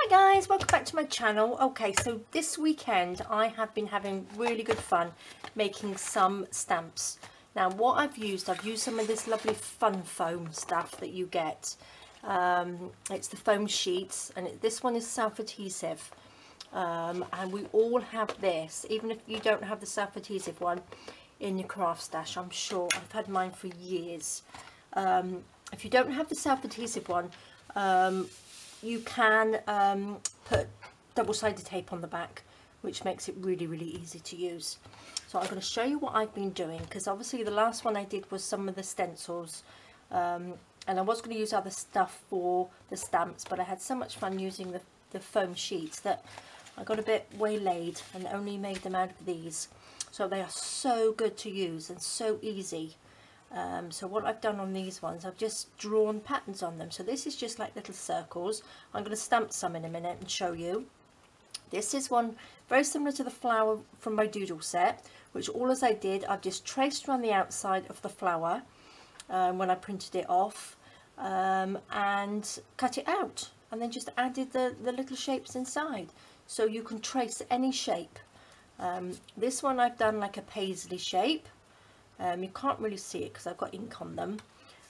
Hi guys, welcome back to my channel. Okay, so this weekend I have been having really good fun making some stamps. Now what I've used some of this lovely fun foam stuff that you get. It's the foam sheets, and this one is self-adhesive, and we all have this, even if you don't have the self-adhesive one in your craft stash. I'm sure I've had mine for years. If you don't have the self-adhesive one, you can put double-sided tape on the back, which makes it really easy to use. So I'm going to show you what I've been doing, because obviously the last one I did was some of the stencils, and I was going to use other stuff for the stamps, but I had so much fun using the foam sheets that I got a bit waylaid and only made them out of these. So they are so good to use and so easy. So what I've done on these ones, I've just drawn patterns on them. So this is just like little circles. I'm going to stamp some in a minute and show you. This is one very similar to the flower from my doodle set, which all as I did, I've just traced around the outside of the flower when I printed it off, and cut it out, and then just added the little shapes inside. So you can trace any shape. This one I've done like a paisley shape. You can't really see it because I've got ink on them,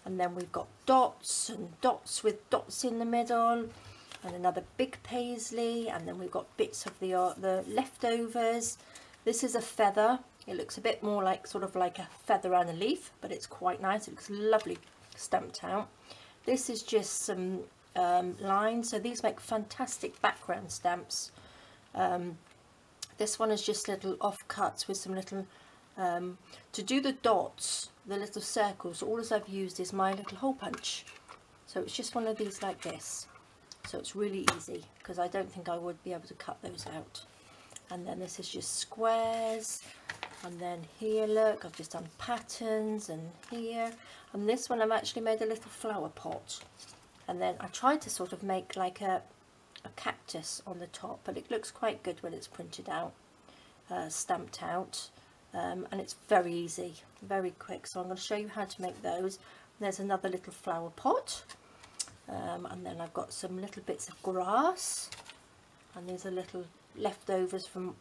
and then we've got dots and dots with dots in the middle, and another big paisley, and then we've got bits of the leftovers. This is a feather. It looks a bit more like sort of like a feather and a leaf, but it's quite nice. It looks lovely stamped out. This is just some lines, so these make fantastic background stamps. This one is just little off cuts with some little to do the dots, the little circles, all as I've used is my little hole punch. So it's just one of these like this. So it's really easy, because I don't think I would be able to cut those out. And then this is just squares. And then here, look, I've just done patterns, and here. And this one I've actually made a little flower pot. And then I tried to sort of make like a cactus on the top, but it looks quite good when it's printed out, stamped out. And it's very easy, very quick, so I'm going to show you how to make those. There's another little flower pot, and then I've got some little bits of grass, and these are little leftovers from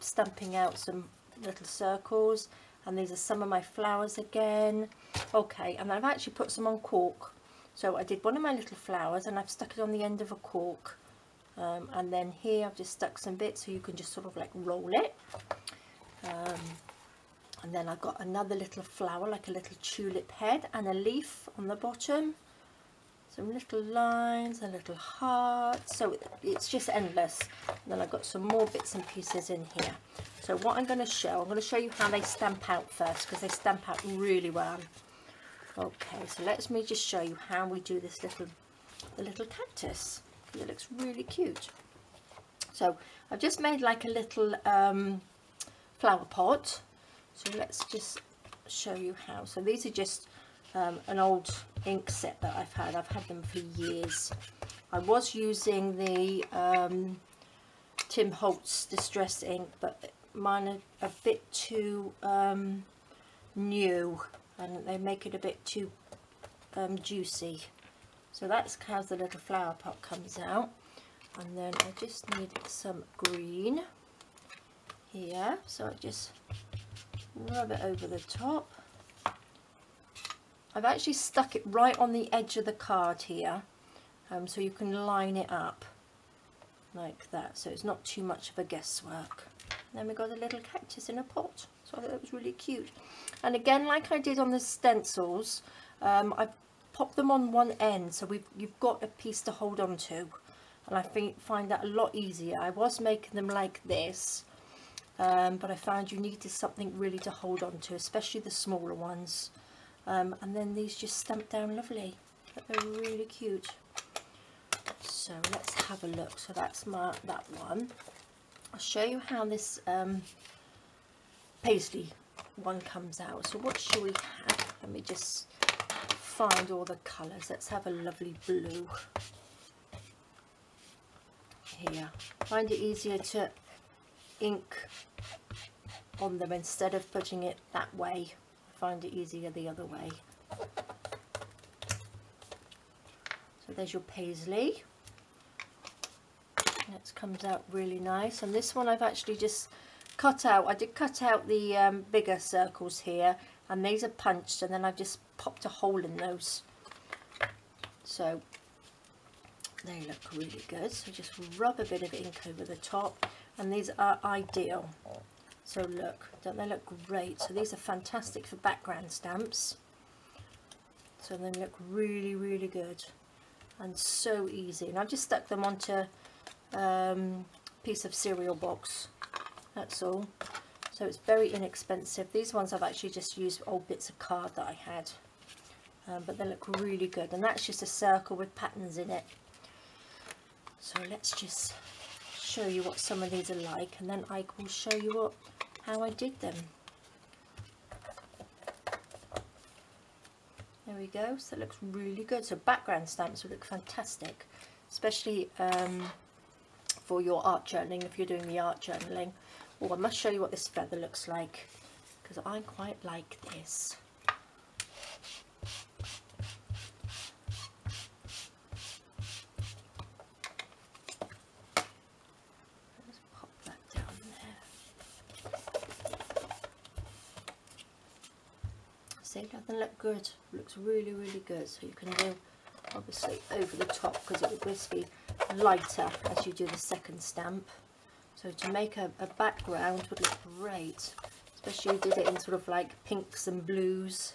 stamping out some little circles, and these are some of my flowers again. Okay, and I've actually put some on cork, so I did one of my little flowers and I've stuck it on the end of a cork, and then here I've just stuck some bits so you can just sort of like roll it. And then I've got another little flower, like a little tulip head, and a leaf on the bottom. Some little lines, a little heart, so it's just endless. And then I've got some more bits and pieces in here. So what I'm going to show you how they stamp out first, because they stamp out really well. Okay, so let me just show you how we do this the little cactus. It looks really cute. So I've just made like a little flower pot, so let's just show you how. So these are just an old ink set that I've had them for years. I was using the Tim Holtz distress ink, but mine are a bit too new, and they make it a bit too juicy. So that's how the little flower pot comes out. And then I just need some green here, so I just rub it over the top. I've actually stuck it right on the edge of the card here, so you can line it up like that, so it's not too much of a guesswork. And then we got a little cactus in a pot, so I thought that was really cute. And again, like I did on the stencils, I've popped them on one end, so you've got a piece to hold on to, and I find that a lot easier. I was making them like this, but I found you needed something really to hold on to, especially the smaller ones. And then these just stamp down lovely. They're really cute. So let's have a look. So that's that one. I'll show you how this paisley one comes out. So what shall we have? Let me just find all the colours. Let's have a lovely blue. Here. I find it easier to ink on them instead of putting it that way. I find it easier the other way. So there's your paisley, and it comes out really nice. And this one I've actually just cut out. I did cut out the bigger circles here, and these are punched, and then I've just popped a hole in those, so they look really good. So just rub a bit of ink over the top, and these are ideal. So look, don't they look great? So these are fantastic for background stamps. So they look really, really good and so easy. And I just stuck them onto a piece of cereal box, that's all. So it's very inexpensive. These ones I've actually just used old bits of card that I had. But they look really good, and that's just a circle with patterns in it. So let's just show you what some of these are like, and then I will show you what how I did them. There we go. So it looks really good. So background stamps will look fantastic, especially for your art journaling, if you're doing the art journaling. Oh, I must show you what this feather looks like, because I quite like this. Doesn't look good. Looks really, really good. So you can do obviously over the top, because it will basically be lighter as you do the second stamp. So to make a background would look great, especially if you did it in sort of like pinks and blues.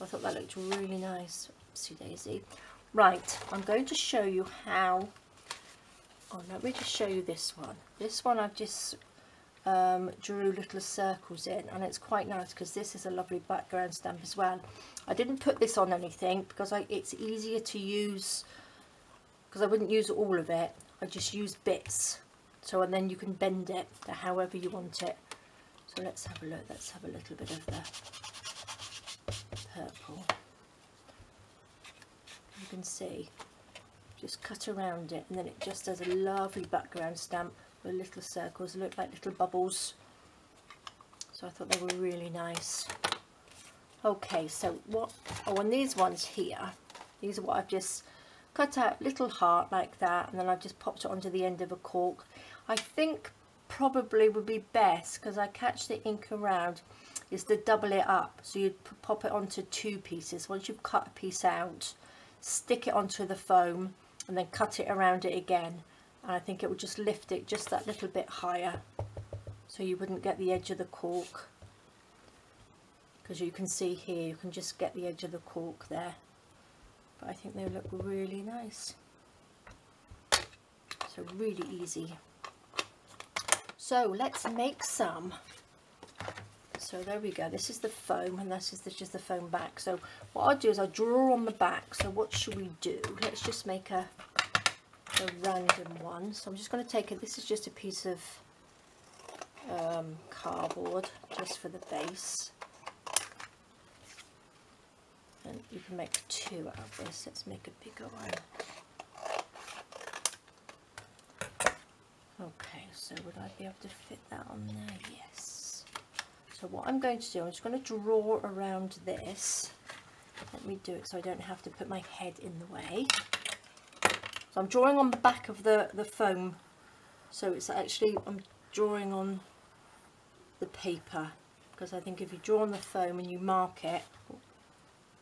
I thought that looked really nice. Oopsie daisy. Right, I'm going to show you how. Oh, let me just show you this one. This one I've just drew little circles in, and it's quite nice because this is a lovely background stamp as well. I didn't put this on anything because it's easier to use, because I wouldn't use all of it. I just use bits, so, and then you can bend it to however you want it. So let's have a look. Let's have a little bit of the purple. You can see, just cut around it, and then it just does a lovely background stamp. The little circles look like little bubbles, so I thought they were really nice. Okay, so what, oh, and these ones here, these are what I've just cut out, little heart like that, and then I've just popped it onto the end of a cork. I think probably would be best, because I catch the ink around, is to double it up. So you'd pop it onto two pieces. Once you've cut a piece out, stick it onto the foam and then cut it around it again. And I think it would just lift it just that little bit higher, so you wouldn't get the edge of the cork, because you can see here you can just get the edge of the cork there. But I think they look really nice, so really easy. So let's make some. So there we go, this is the foam, and this is the foam back. So what I'll do is I'll draw on the back. So what should we do? Let's just make a random one. So I'm just going to take it, this is just a piece of cardboard just for the base, and you can make two out of this. Let's make a bigger one. Okay, so would I be able to fit that on there? Yes. So what I'm going to do, I'm just going to draw around this. Let me do it so I don't have to put my head in the way. So I'm drawing on the back of the foam, so it's actually, I'm drawing on the paper, because I think if you draw on the foam and you mark it,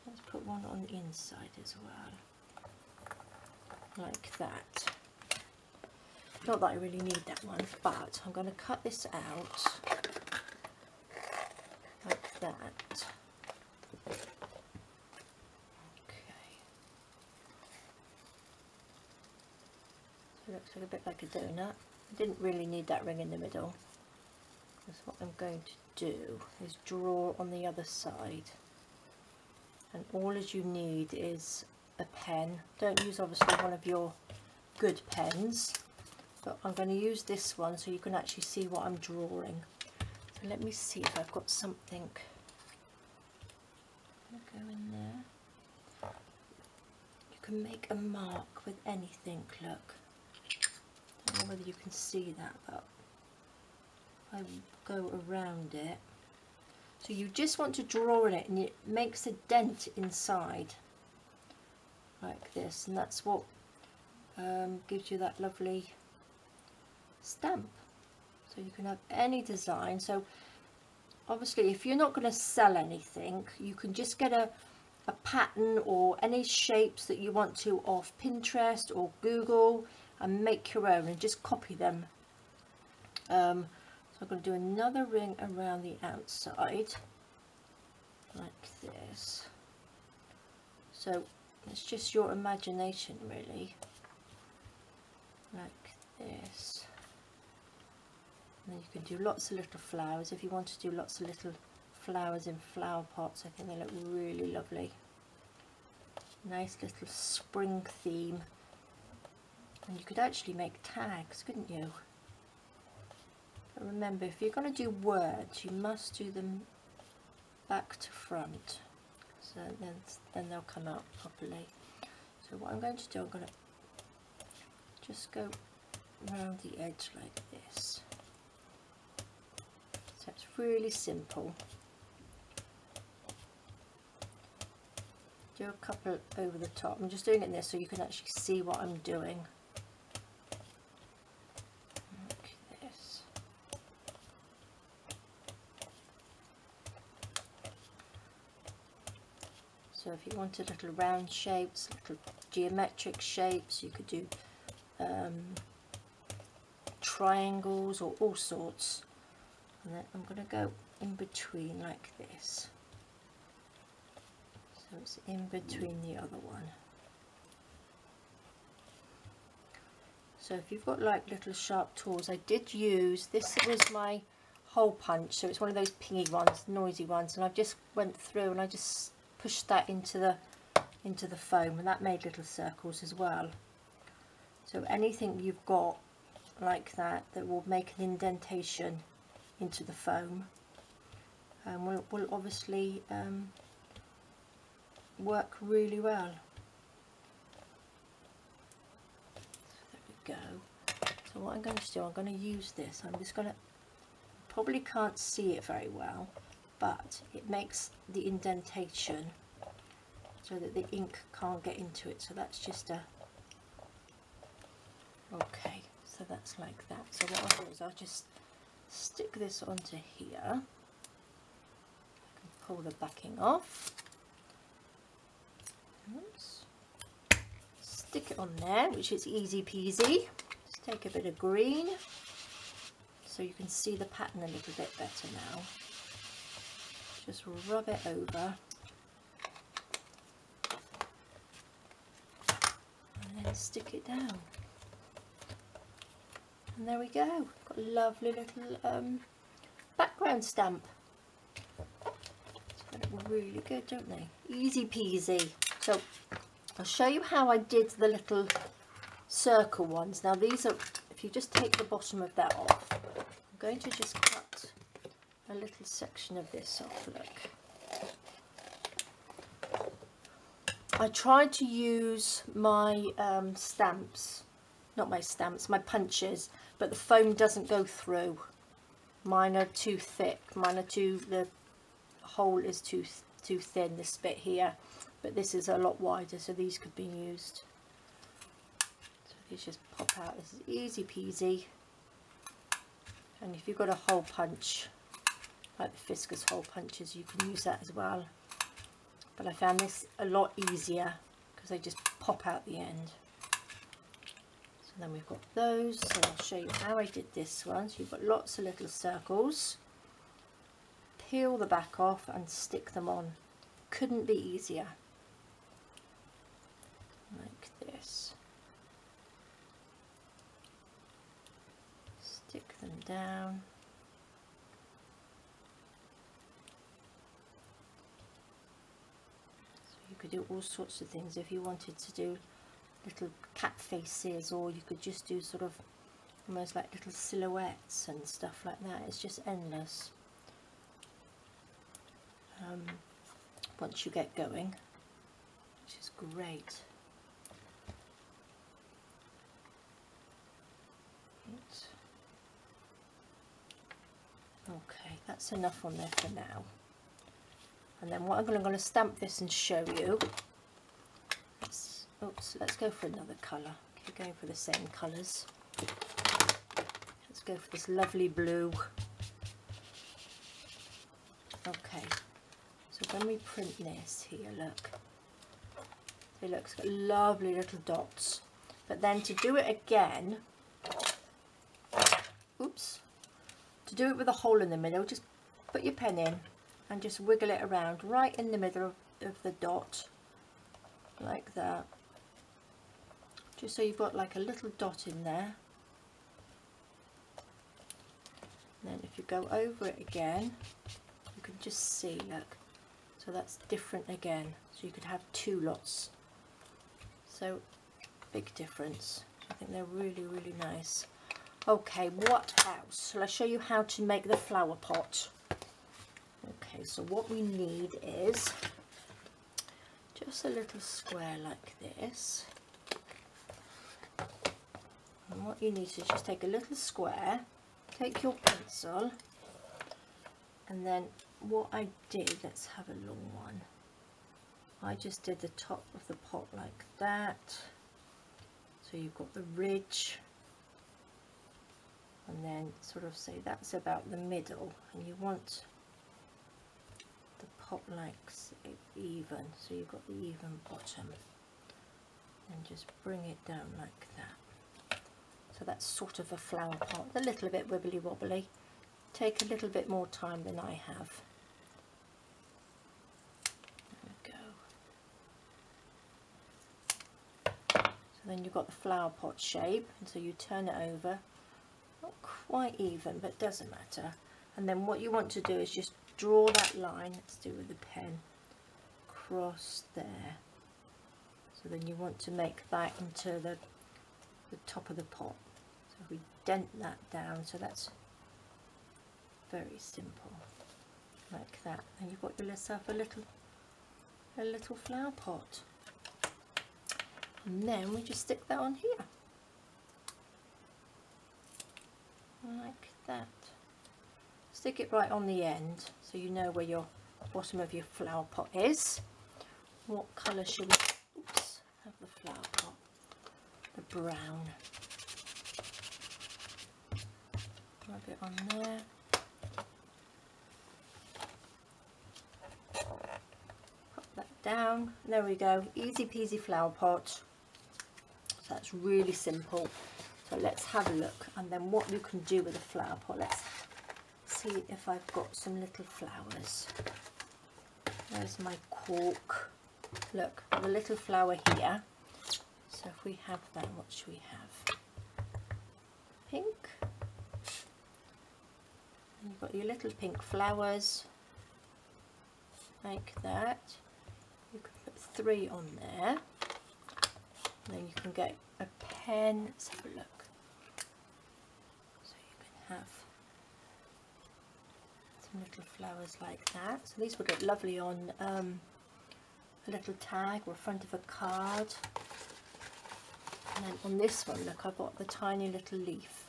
let's put one on the inside as well, like that. Not that I really need that one, but I'm going to cut this out like that. Looks like a bit like a donut. I didn't really need that ring in the middle. That's what I'm going to do, is draw on the other side. And all as you need is a pen. Don't use obviously one of your good pens, but I'm going to use this one so you can actually see what I'm drawing. So let me see if I've got something. I'm going to go in there. You can make a mark with anything, look. I don't know whether you can see that, but I go around it. So you just want to draw in it, and it makes a dent inside like this, and that's what gives you that lovely stamp. So you can have any design. So obviously if you're not going to sell anything, you can just get a pattern or any shapes that you want to off Pinterest or Google and make your own and just copy them. So I'm going to do another ring around the outside like this. So it's just your imagination really, like this. And then you can do lots of little flowers if you want to do lots of little flowers in flower pots. I think they look really lovely. Nice little spring theme. And you could actually make tags, couldn't you? But remember, if you're going to do words, you must do them back to front. So then they'll come out properly. So what I'm going to do, I'm going to just go around the edge like this. So it's really simple. Do a couple over the top. I'm just doing it in this so you can actually see what I'm doing. Like this. So if you wanted little round shapes, little geometric shapes, you could do triangles or all sorts. And then I'm going to go in between like this. So it's in between the other one. So if you've got like little sharp tools, I did use, this was my hole punch, so it's one of those pingy ones, noisy ones, and I've just went through and I just pushed that into the foam, and that made little circles as well. So anything you've got like that that will make an indentation into the foam, and we'll obviously work really well. So there we go. So what I'm going to do, I'm going to use this. I'm just going to, probably can't see it very well, but it makes the indentation so that the ink can't get into it. So that's just a, okay, so that's like that. So what I'll do is I'll just stick this onto here. I can pull the backing off. Oops. Stick it on there, which is easy peasy. Just take a bit of green so you can see the pattern a little bit better now. Just rub it over and then stick it down, and there we go. We've got a lovely little background stamp. They look really good, don't they? Easy peasy. So I'll show you how I did the little circle ones. Now these are, if you just take the bottom of that off, I'm going to just cut a little section of this off, look. I tried to use my my punches, but the foam doesn't go through. Mine are too thick, the hole is too thin, this bit here. But this is a lot wider, so these could be used. So these just pop out. This is easy peasy. And if you've got a hole punch, like the Fiskars hole punches, you can use that as well. But I found this a lot easier because they just pop out the end. So then we've got those. So I'll show you how I did this one. So you've got lots of little circles. Peel the back off and stick them on. Couldn't be easier. Like this. Stick them down. So you could do all sorts of things if you wanted to do little cat faces, or you could just do sort of almost like little silhouettes and stuff like that. It's just endless. Once you get going, which is great. Okay, that's enough on there for now. And then what I'm going to stamp this and show you. Let's go for another colour. Keep going for the same colours. go for this lovely blue. Okay, so when we print this here, look, it looks like lovely little dots. But then to do it again, oops, to do it with a hole in the middle, just put your pen in and just wiggle it around right in the middle of the dot, like that, just so you've got like a little dot in there. And then if you go over it again, you can just see, look, so that's different again, so you could have two lots, so big difference. I think they're really nice. Okay, what else? I'll show you how to make the flower pot. Okay, so what we need is just a little square like this, and what you need is just take a little square, take your pencil, and then what I did, let's have a long one, I just did the top of the pot like that, so you've got the ridge, and then sort of say that's about the middle, and you want the pot like even, so you've got the even bottom, and just bring it down like that. So that's sort of a flower pot, a little bit wibbly wobbly, take a little bit more time than I have. There we go. So then you've got the flower pot shape, and so you turn it over, not quite even, but doesn't matter. And then what you want to do is just draw that line, let's do with the pen, across there. So then you want to make that into the top of the pot. So we dent that down, so that's very simple, like that. And you've got yourself a little flower pot. And then we just stick that on here, like that. Stick it right on the end, so you know where your bottom of your flower pot is. What colour should we have the flower pot? The brown. Rub it on there. Pop that down. There we go. Easy peasy flower pot. So that's really simple. So let's have a look, and then what you can do with a flower pot. Let's see if I've got some little flowers. There's my cork. Look, the little flower here. So if we have that, what should we have? Pink. And you've got your little pink flowers like that. You can put 3 on there. And then you can get a pen. Let's have a look. So you can have little flowers like that. So these would look lovely on a little tag or front of a card. And then on this one, look, I've got the tiny little leaf,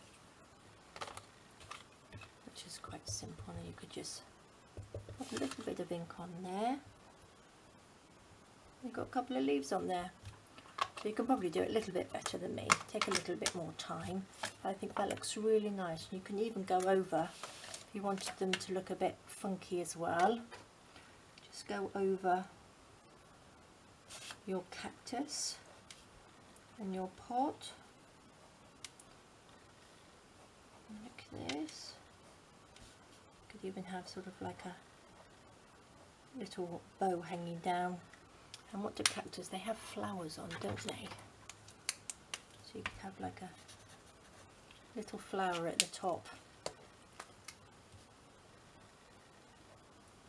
which is quite simple, and you could just put a little bit of ink on there. You've got a couple of leaves on there, so you can probably do it a little bit better than me, take a little bit more time. I think that looks really nice, and you can even go over, if you wanted them to look a bit funky as well, just go over your cactus and your pot like this. You could even have sort of like a little bow hanging down. And what do cactus, they have flowers on, don't they? So you could have like a little flower at the top,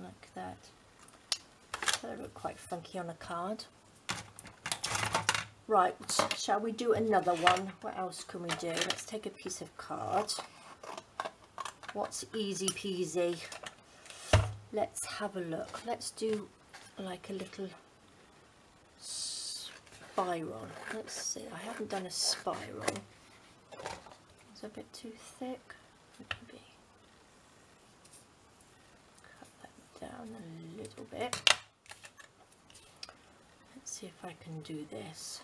like that. They look quite funky on a card. Right, shall we do another one? What else can we do? Let's take a piece of card. What's easy peasy? Let's have a look. Let's do like a little spiral. Let's see, I haven't done a spiral. It's a bit too thick. Maybe. Down a little bit. Let's see if I can do this.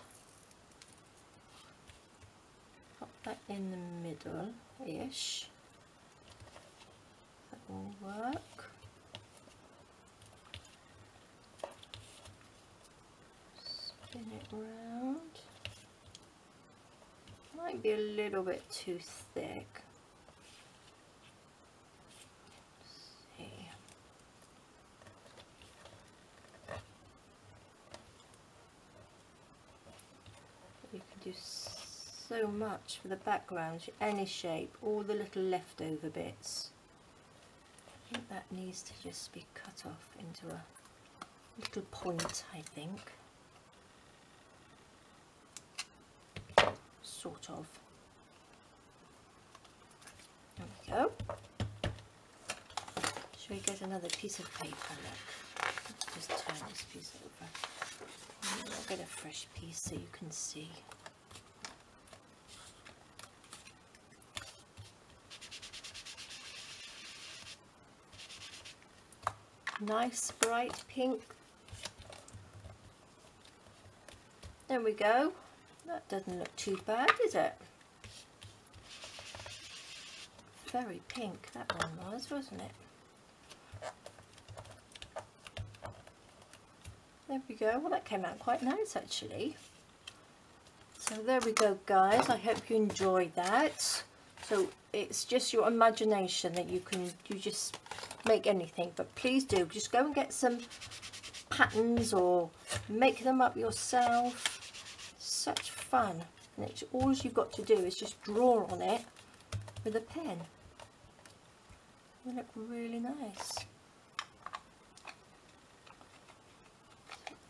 Pop that in the middle-ish. That will work. Spin it round. Might be a little bit too thick. So much for the background, any shape, all the little leftover bits. I think that needs to just be cut off into a little point, I think. Sort of. There we go. Shall we get another piece of paper? Look. Let's just turn this piece over. I'll get a fresh piece so you can see. Nice bright pink. There we go. That doesn't look too bad, is it? Very pink that one was, wasn't it? There we go. Well, that came out quite nice actually. So there we go, guys. I hope you enjoyed that. So it's just your imagination that you can just make anything, but please do just go and get some patterns or make them up yourself. Such fun, and it's all you've got to do is just draw on it with a pen. They look really nice.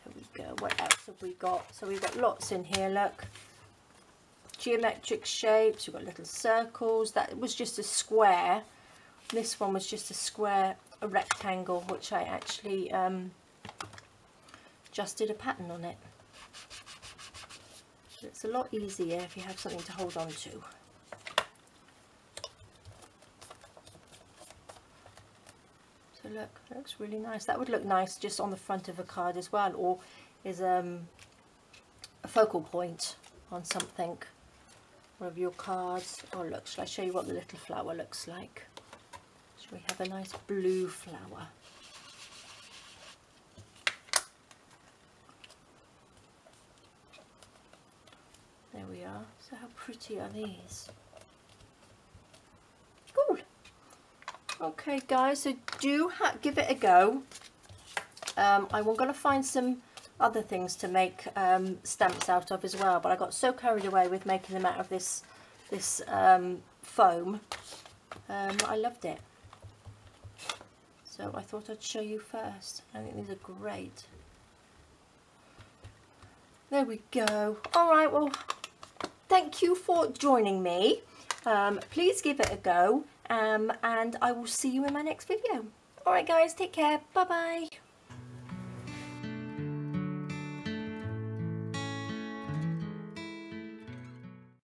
There we go. What else have we got? So we've got lots in here. Look, geometric shapes. We've got little circles. That was just a square. This one was just a square, a rectangle, which I actually just did a pattern on it. So it's a lot easier if you have something to hold on to. So look, that looks really nice. That would look nice just on the front of a card as well, or is a focal point on something, one of your cards. Oh look, shall I show you what the little flower looks like? We have a nice blue flower. There we are. So how pretty are these? Cool. Okay guys, so do give it a go. I'm going to find some other things to make stamps out of as well, but I got so carried away with making them out of this foam. I loved it. So I thought I'd show you first. I think these are great. There we go. All right, well, thank you for joining me. Please give it a go, and I will see you in my next video. All right, guys, take care. Bye-bye.